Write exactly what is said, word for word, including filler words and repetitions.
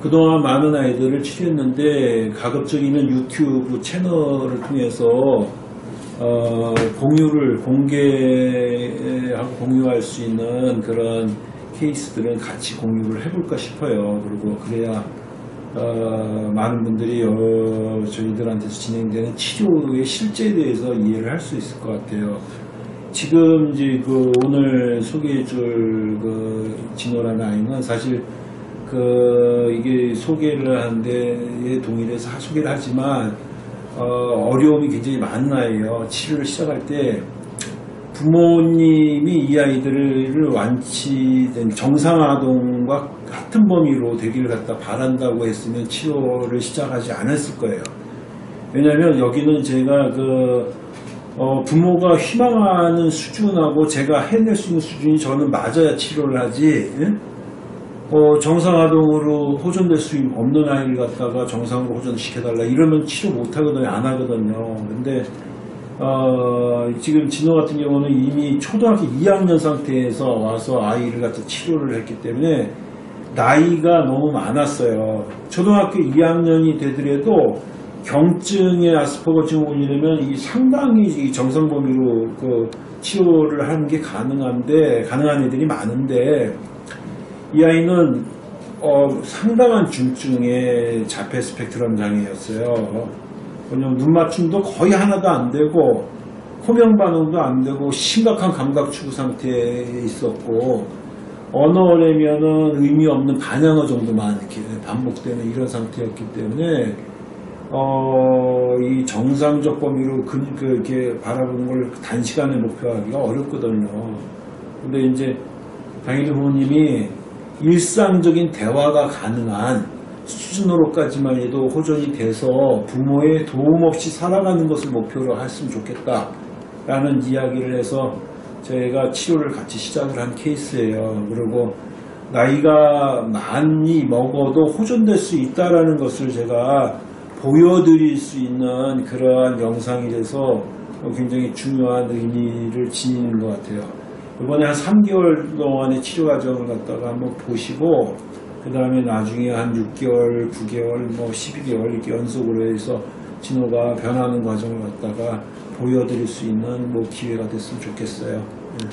그동안 많은 아이들을 치료했는데 가급적이면 유튜브 채널을 통해서 어, 공유를 공개하고 공유할 수 있는 그런 케이스들은 같이 공유를 해볼까 싶어요. 그리고 그래야 어, 많은 분들이 어, 저희들한테서 진행되는 치료의 실제에 대해서 이해를 할 수 있을 것 같아요. 지금 이제 그 오늘 소개해줄 그 진호라는 아이는 사실 그 이게 소개를 하는데 동일해서 소개를 하지만 어, 어려움이 굉장히 많은 아이예요. 치료를 시작할 때 부모님이 이 아이들을 완치된 정상아동과 같은 범위로 되기를 갖다 바란다고 했으면 치료를 시작하지 않았을 거예요. 왜냐하면 여기는 제가 그 어, 부모가 희망하는 수준하고 제가 해낼 수 있는 수준이 저는 맞아야 치료를 하지. 예? 어, 정상아동으로 호전될 수 없는 아이를 갖다가 정상으로 호전시켜달라 이러면 치료 못하거든요. 안 하거든요. 근데 어, 지금 진호 같은 경우는 이미 초등학교 이 학년 상태에서 와서 아이를 갖다 치료를 했기 때문에 나이가 너무 많았어요. 초등학교 이 학년이 되더라도 경증의 아스퍼거 증후군이라면 이 상당히 정상 범위로 그 치료를 하는 게 가능한데 가능한 애들이 많은데 이 아이는 어, 상당한 중증의 자폐 스펙트럼 장애였어요. 그냥 눈 맞춤도 거의 하나도 안 되고 호명 반응도 안 되고 심각한 감각 추구 상태에 있었고 언어라면은 의미 없는 반향어 정도만 이렇게 반복되는 이런 상태였기 때문에 어, 이 정상적 범위로 그, 그, 이렇게 바라보는 걸 단시간에 목표하기가 어렵거든요. 근데 이제 당일의 부모님이 일상적인 대화가 가능한 수준으로까지만 해도 호전이 돼서 부모의 도움 없이 살아가는 것을 목표로 했으면 좋겠다라는 이야기를 해서 제가 치료를 같이 시작을 한 케이스예요. 그리고 나이가 많이 먹어도 호전될 수 있다라는 것을 제가 보여드릴 수 있는 그러한 영상이 돼서 굉장히 중요한 의미를 지니는 것 같아요. 이번에 한 삼 개월 동안의 치료 과정을 갖다가 한번 보시고 그 다음에 나중에 한 육 개월, 구 개월, 뭐 십이 개월 이렇게 연속으로 해서 진호가 변하는 과정을 갖다가 보여드릴 수 있는 뭐 기회가 됐으면 좋겠어요.